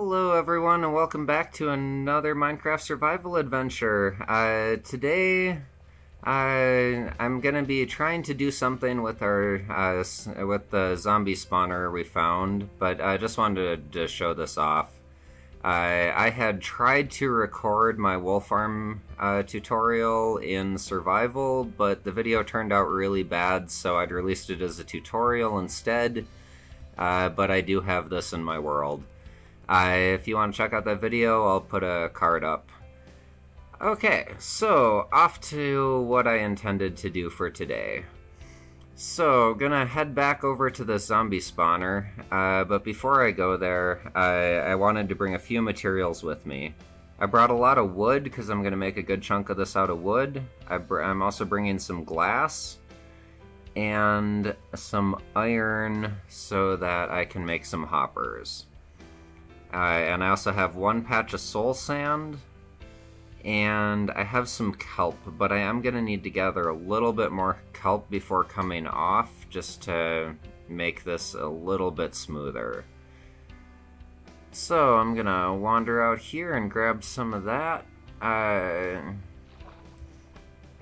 Hello everyone and welcome back to another Minecraft survival adventure. Today I'm gonna be trying to do something with our with the zombie spawner we found, but I just wanted to show this off. I had tried to record my wolf farm tutorial in survival, but the video turned out really bad, so I'd released it as a tutorial instead, but I do have this in my world. If you want to check out that video, I'll put a card up. Okay, so off to what I intended to do for today. So, gonna head back over to the zombie spawner, but before I go there, I wanted to bring a few materials with me. I brought a lot of wood, because I'm gonna make a good chunk of this out of wood. I'm also bringing some glass and some iron so that I can make some hoppers. And I also have one patch of soul sand, and I have some kelp, but I am going to need to gather a little bit more kelp before coming off, just to make this a little bit smoother. So I'm going to wander out here and grab some of that. At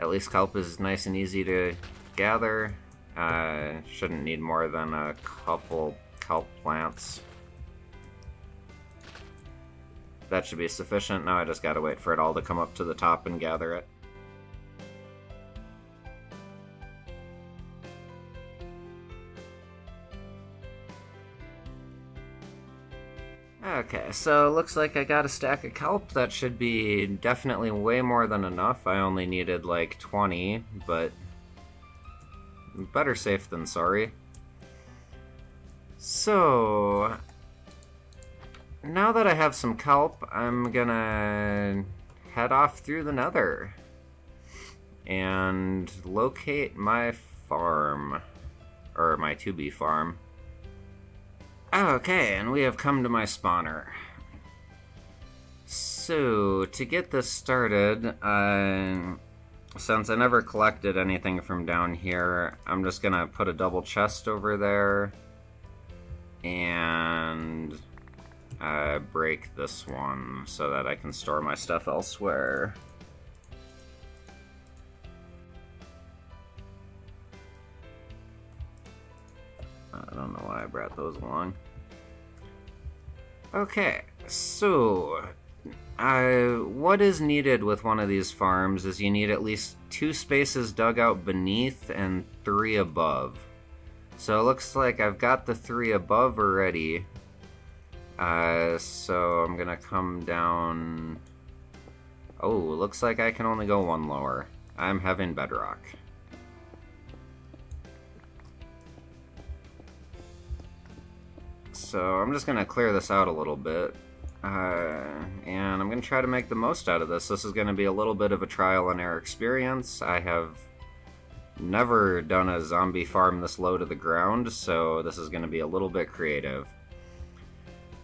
least kelp is nice and easy to gather. Shouldn't need more than a couple kelp plants. That should be sufficient. Now I just gotta wait for it all to come up to the top and gather it. Okay, so it looks like I got a stack of kelp. That should be definitely way more than enough. I only needed like 20, but better safe than sorry. So now that I have some kelp, I'm gonna head off through the nether and locate my farm, or my to-be farm. Okay, and we have come to my spawner. So, to get this started, since I never collected anything from down here, I'm just gonna put a double chest over there and break this one so that I can store my stuff elsewhere. I don't know why I brought those along. Okay, so what is needed with one of these farms is you need at least 2 spaces dug out beneath and 3 above. So it looks like I've got the 3 above already. So I'm gonna come down. Oh, looks like I can only go 1 lower. I'm having bedrock. So I'm just gonna clear this out a little bit. And I'm gonna try to make the most out of this. This is gonna be a little bit of a trial and error experience. I have never done a zombie farm this low to the ground, so this is gonna be a little bit creative.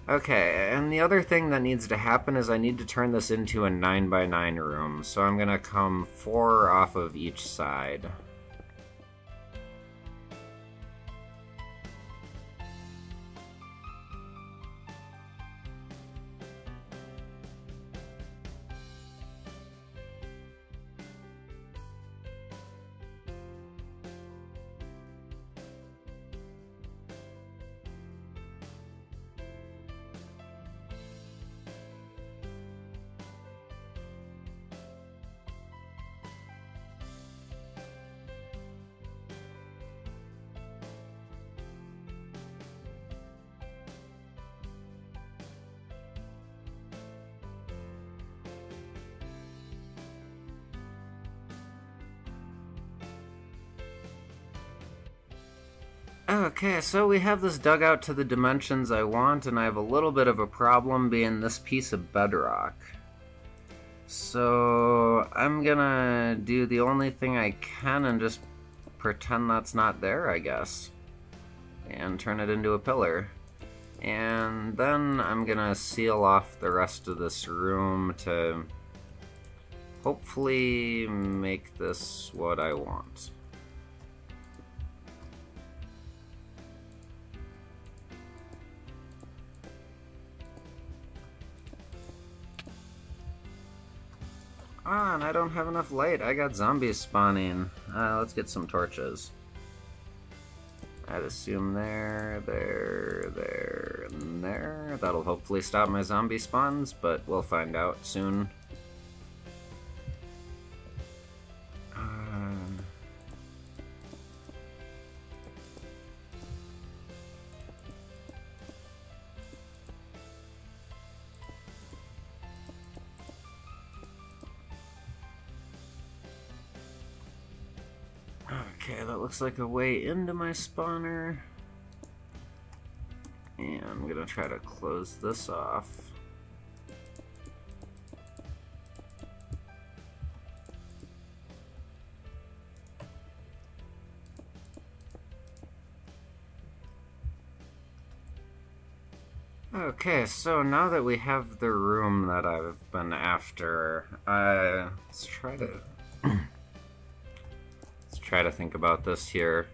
Okay, and the other thing that needs to happen is I need to turn this into a 9x9 room, so I'm gonna come 4 off of each side. Okay, so we have this dug out to the dimensions I want, and I have a little bit of a problem being this piece of bedrock. So I'm gonna do the only thing I can and just pretend that's not there, I guess. And turn it into a pillar. And then I'm gonna seal off the rest of this room to hopefully make this what I want. on, I don't have enough light. I got zombies spawning. Let's get some torches. I'd assume there, and there. That'll hopefully stop my zombie spawns, but we'll find out soon. Okay, that looks like a way into my spawner. And I'm gonna try to close this off. Okay, so now that we have the room that I've been after, let's try to think about this here.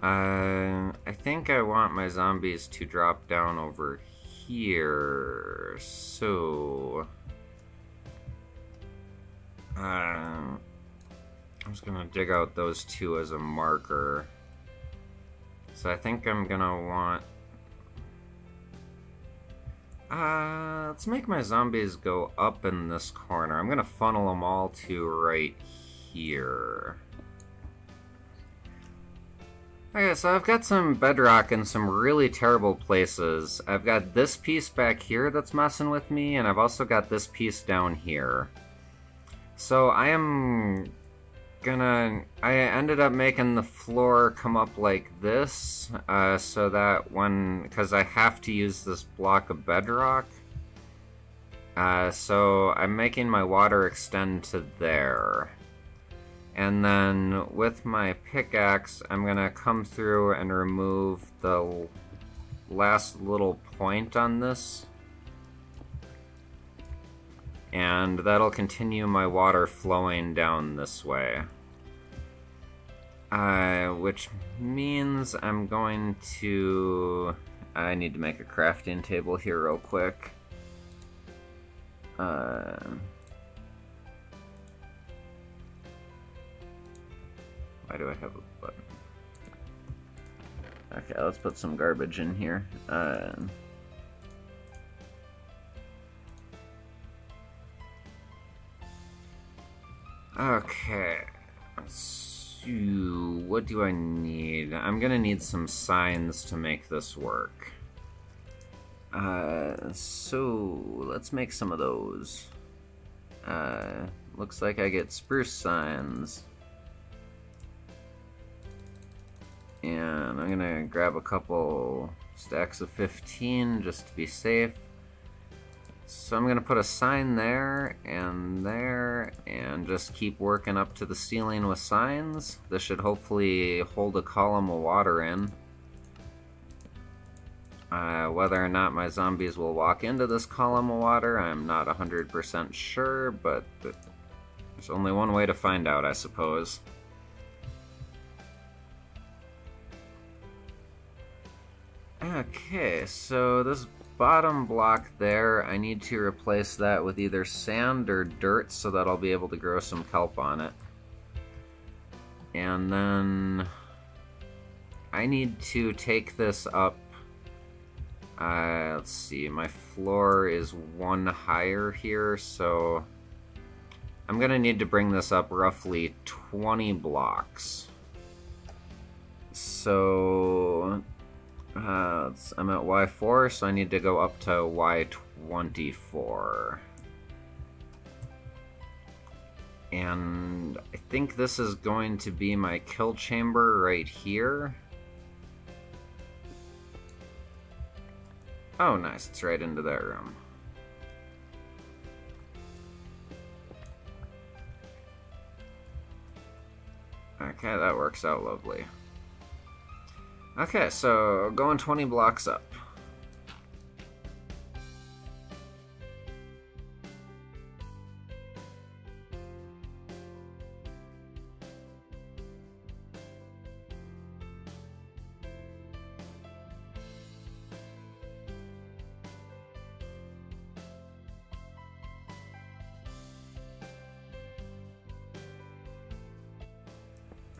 I think I want my zombies to drop down over here, so I'm just gonna dig out those two as a marker. So I think I'm gonna want let's make my zombies go up in this corner. I'm gonna funnel them all to right here. Okay, so I've got some bedrock in some really terrible places. I've got this piece back here that's messing with me, and I've also got this piece down here. So I am gonna... I ended up making the floor come up like this, so that when... because I have to use this block of bedrock. So I'm making my water extend to there. And then with my pickaxe, I'm gonna come through and remove the last little point on this. And that'll continue my water flowing down this way. Which means I'm going to... I need to make a crafting table here real quick. Why do I have a button? Okay, let's put some garbage in here. Okay, so what do I need? I'm gonna need some signs to make this work. So let's make some of those. Looks like I get spruce signs. And I'm gonna grab a couple stacks of 15 just to be safe. So I'm gonna put a sign there, and just keep working up to the ceiling with signs. This should hopefully hold a column of water in. Whether or not my zombies will walk into this column of water, I'm not 100% sure, but there's only one way to find out, I suppose. Okay, so this bottom block there, I need to replace that with either sand or dirt so that I'll be able to grow some kelp on it. And then I need to take this up, let's see, my floor is one higher here, so I'm gonna need to bring this up roughly 20 blocks. So... I'm at Y4, so I need to go up to Y24. And I think this is going to be my kill chamber right here. Oh, nice. It's right into that room. Okay, that works out lovely. Okay, so going 20 blocks up.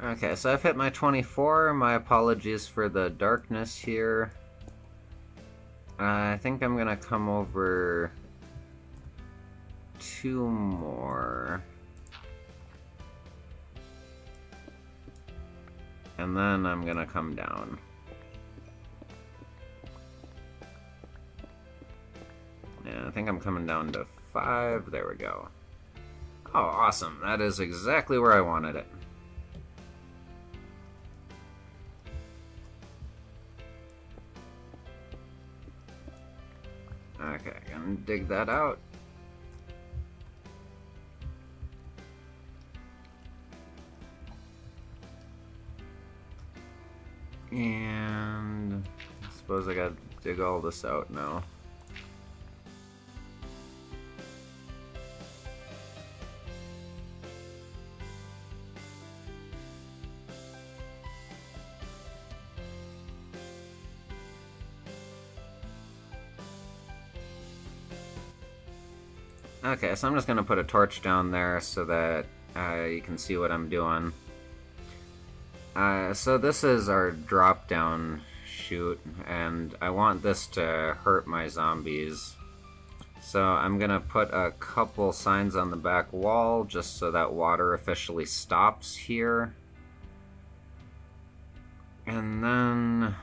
Okay, so I've hit my 24. My apologies for the darkness here. I think I'm gonna come over two more. And then I'm gonna come down. Yeah, I think I'm coming down to 5. There we go. Oh, awesome. That is exactly where I wanted it. Okay, gonna dig that out. And I suppose I gotta dig all this out now. Okay, so I'm just gonna put a torch down there so that you can see what I'm doing. So this is our drop down chute, and I want this to hurt my zombies. So I'm gonna put a couple signs on the back wall just so that water officially stops here. And then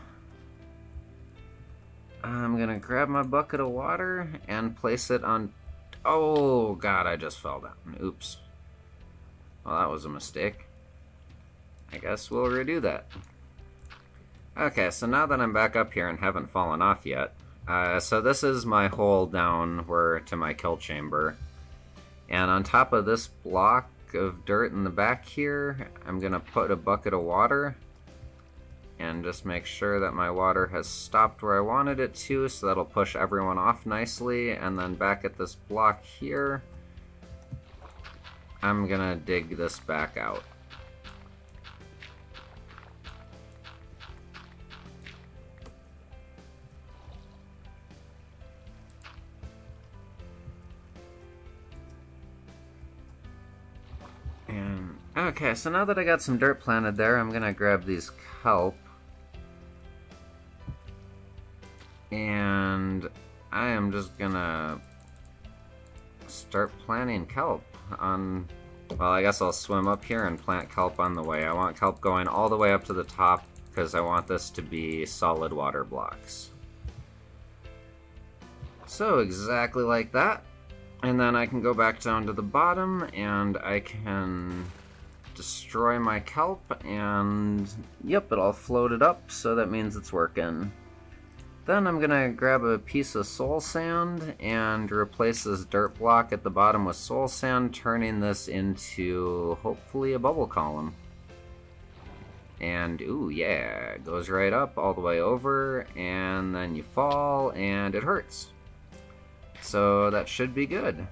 I'm gonna grab my bucket of water and place it on. Oh god, I just fell down. Oops. Well, that was a mistake. I guess we'll redo that. Okay, so now that I'm back up here and haven't fallen off yet, so this is my hole down where to my kill chamber. And on top of this block of dirt in the back here, I'm gonna put a bucket of water and just make sure that my water has stopped where I wanted it to, so that'll push everyone off nicely. And then back at this block here, I'm gonna dig this back out. And okay, so now that I got some dirt planted there, I'm gonna grab these kelp. And I am just gonna start planting kelp on... Well, I guess I'll swim up here and plant kelp on the way. I want kelp going all the way up to the top because I want this to be solid water blocks. So exactly like that. And then I can go back down to the bottom and I can destroy my kelp and yep, it all floated up, so that means it's working. Then I'm gonna grab a piece of soul sand and replace this dirt block at the bottom with soul sand, turning this into hopefully a bubble column. And ooh yeah, it goes right up all the way over, and then you fall and it hurts. So that should be good.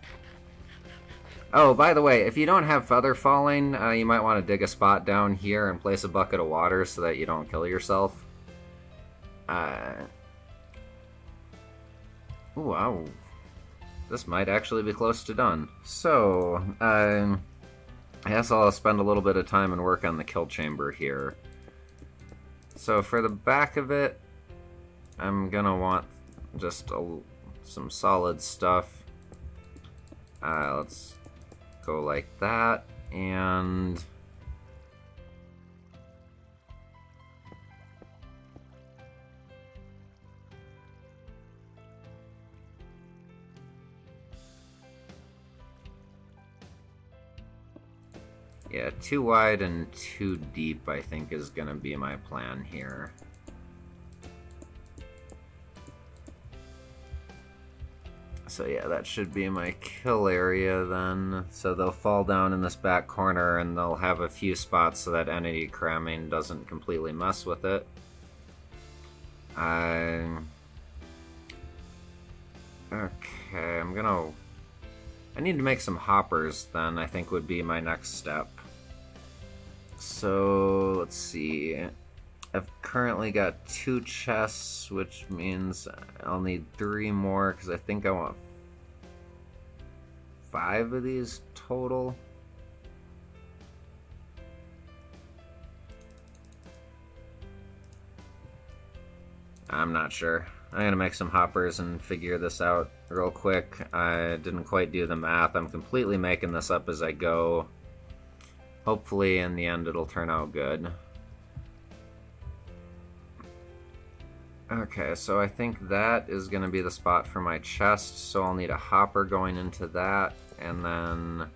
Oh, by the way, if you don't have feather falling, you might want to dig a spot down here and place a bucket of water so that you don't kill yourself. Ooh, wow. This might actually be close to done. So, I guess I'll spend a little bit of time and work on the kill chamber here. So for the back of it, I'm gonna want just some solid stuff. Let's go like that, and yeah, 2 wide and 2 deep I think is gonna be my plan here. So yeah, that should be my kill area then. So they'll fall down in this back corner and they'll have a few spots so that entity cramming doesn't completely mess with it. Okay, I need to make some hoppers then, I think would be my next step. So let's see. I've currently got 2 chests, which means I'll need 3 more because I think I want 5 of these total. I'm not sure. I'm gonna make some hoppers and figure this out real quick. I didn't quite do the math. I'm completely making this up as I go. Hopefully in the end it'll turn out good. Okay, so I think that is gonna be the spot for my chest, so I'll need a hopper going into that, and then I'm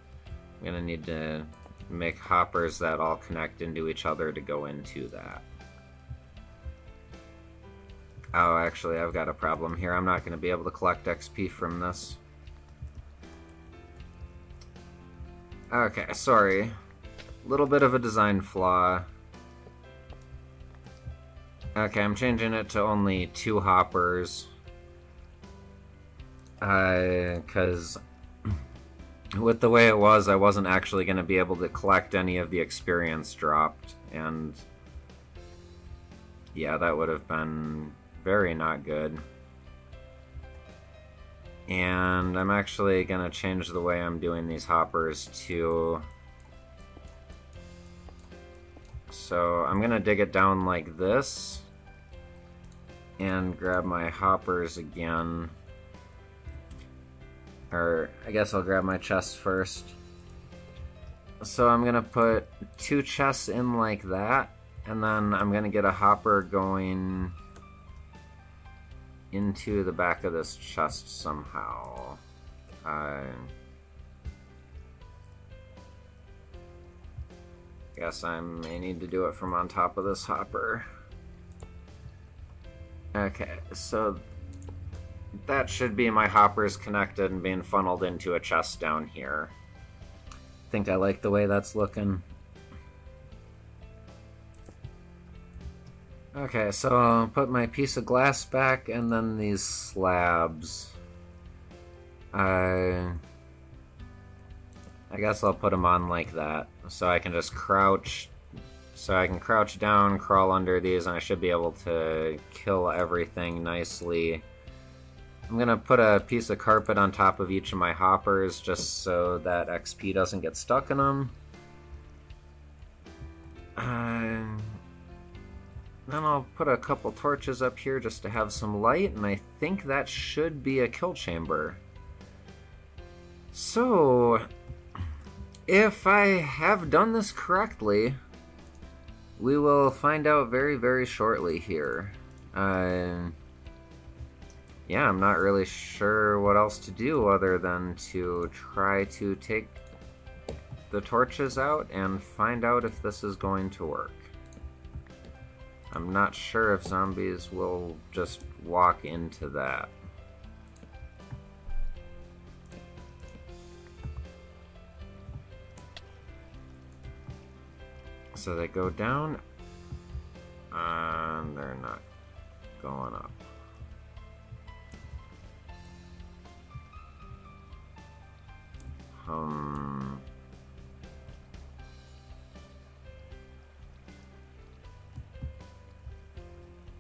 gonna need to make hoppers that all connect into each other to go into that. Oh, actually, I've got a problem here. I'm not going to be able to collect XP from this. Okay, sorry. Little bit of a design flaw. Okay, I'm changing it to only 2 hoppers. Because with the way it was, I wasn't actually going to be able to collect any of the experience dropped. And yeah, that would have been very not good. And I'm actually gonna change the way I'm doing these hoppers to... So I'm gonna dig it down like this and grab my hoppers again. Or I guess I'll grab my chest first. So I'm gonna put 2 chests in like that, and then I'm gonna get a hopper going into the back of this chest somehow. I guess I may need to do it from on top of this hopper. Okay, so that should be my hoppers connected and being funneled into a chest down here. I think I like the way that's looking. Okay, so I'll put my piece of glass back, and then these slabs. I guess I'll put them on like that, so I can just crouch. So I can crouch down, crawl under these, and I should be able to kill everything nicely. I'm gonna put a piece of carpet on top of each of my hoppers, just so that XP doesn't get stuck in them. Then I'll put a couple torches up here just to have some light, and I think that should be a kill chamber. So, if I have done this correctly, we will find out very, very shortly here. Yeah, I'm not really sure what else to do other than to try to take the torches out and find out if this is going to work. I'm not sure if zombies will just walk into that. So they go down, and they're not going up.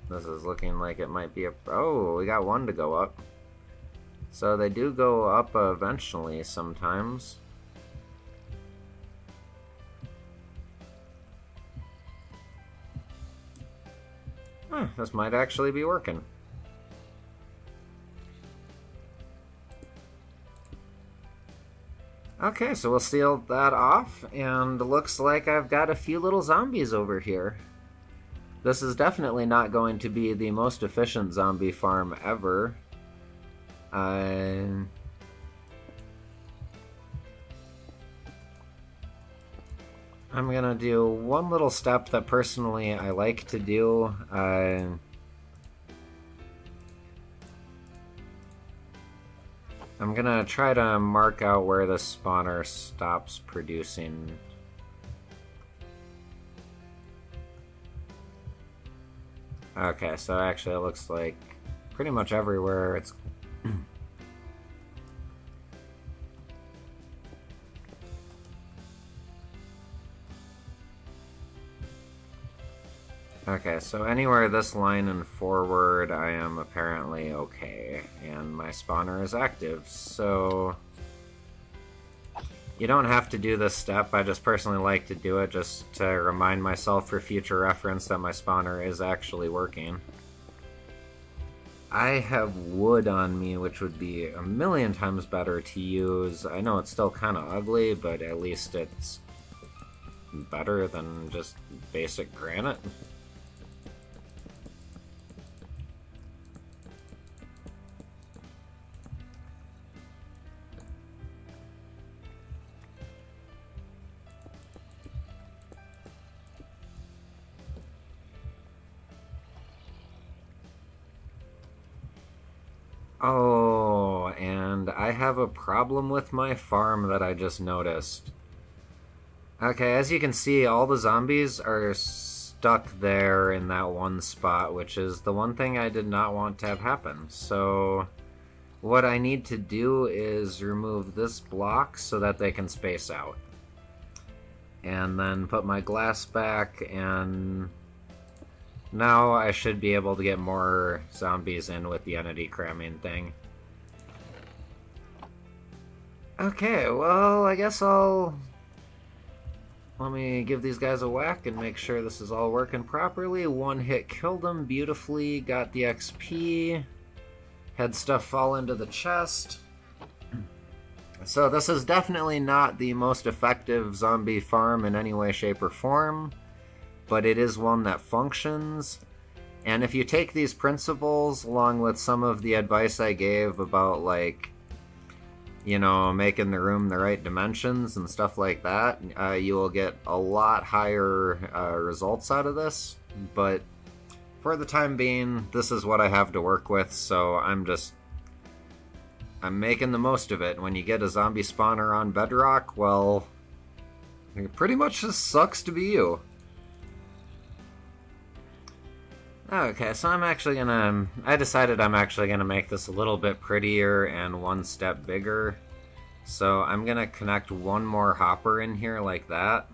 This is looking like it might be a... Oh, we got one to go up. So they do go up eventually sometimes. Huh, this might actually be working. Okay, so we'll seal that off, and looks like I've got a few little zombies over here. This is definitely not going to be the most efficient zombie farm ever. I'm gonna do one little step that personally I like to do. I'm gonna try to mark out where the spawner stops producing. Okay, so actually it looks like pretty much everywhere it's... Okay, so anywhere this line and forward I am apparently okay, and my spawner is active, so... You don't have to do this step, I just personally like to do it just to remind myself for future reference that my spawner is actually working. I have wood on me, which would be a million times better to use. I know it's still kind of ugly, but at least it's better than just basic granite. Oh, and I have a problem with my farm that I just noticed. Okay, as you can see, all the zombies are stuck there in that one spot, which is the one thing I did not want to have happen. So what I need to do is remove this block so that they can space out. And then put my glass back, and now I should be able to get more zombies in with the entity cramming thing. Okay, well, I guess I'll... let me give these guys a whack and make sure this is all working properly. One hit killed them beautifully, got the XP, had stuff fall into the chest. So this is definitely not the most effective zombie farm in any way, shape, or form, but it is one that functions. And if you take these principles along with some of the advice I gave about, like, you know, making the room the right dimensions and stuff like that, you will get a lot higher results out of this. But for the time being, this is what I have to work with, so I'm making the most of it. When you get a zombie spawner on Bedrock, well, it pretty much just sucks to be you. Okay, so I'm actually gonna... I decided I'm actually gonna make this a little bit prettier and one step bigger. So I'm gonna connect one more hopper in here like that.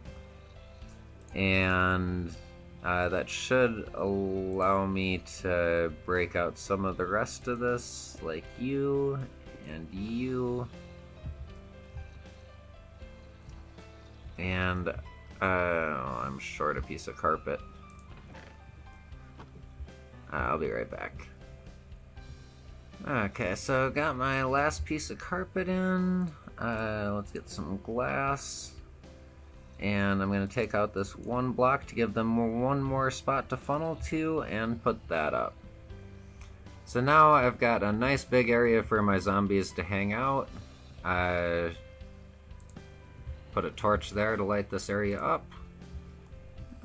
And that should allow me to break out some of the rest of this, like you and you. And I'm short a piece of carpet. I'll be right back. Okay, so got my last piece of carpet in. Let's get some glass. And I'm going to take out this one block to give them one more spot to funnel to and put that up. So now I've got a nice big area for my zombies to hang out. I put a torch there to light this area up.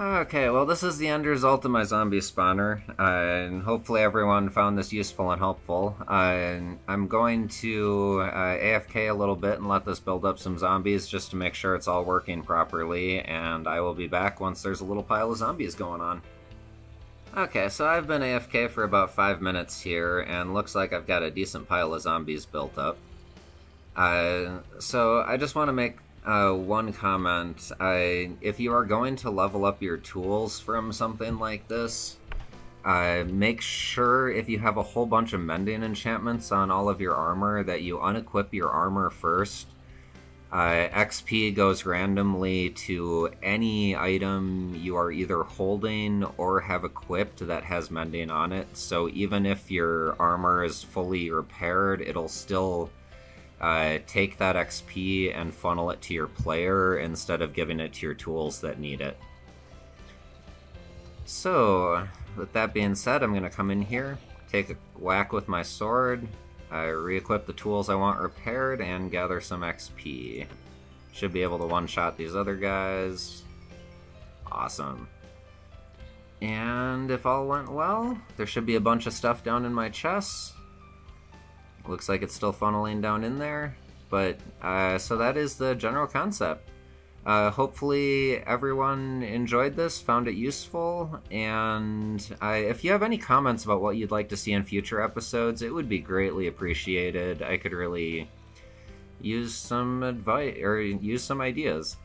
Okay, well, this is the end result of my zombie spawner, and hopefully everyone found this useful and helpful. I'm going to AFK a little bit and let this build up some zombies just to make sure it's all working properly, and I will be back once there's a little pile of zombies going on. Okay, so I've been AFK for about 5 minutes here, and looks like I've got a decent pile of zombies built up. So I just want to make one comment. If you are going to level up your tools from something like this, make sure if you have a whole bunch of mending enchantments on all of your armor that you unequip your armor first. XP goes randomly to any item you are either holding or have equipped that has mending on it, so even if your armor is fully repaired, it'll still take that XP and funnel it to your player instead of giving it to your tools that need it. So, with that being said, I'm going to come in here, take a whack with my sword, re-equip the tools I want repaired, and gather some XP. Should be able to one-shot these other guys. Awesome. And if all went well, there should be a bunch of stuff down in my chest. Looks like it's still funneling down in there, but so that is the general concept. Hopefully everyone enjoyed this, found it useful, and if you have any comments about what you'd like to see in future episodes, it would be greatly appreciated. I could really use some advice or use some ideas.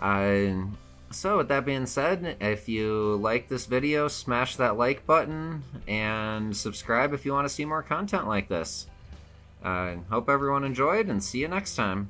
So with that being said, if you like this video, smash that like button and subscribe if you want to see more content like this. Hope everyone enjoyed, and see you next time.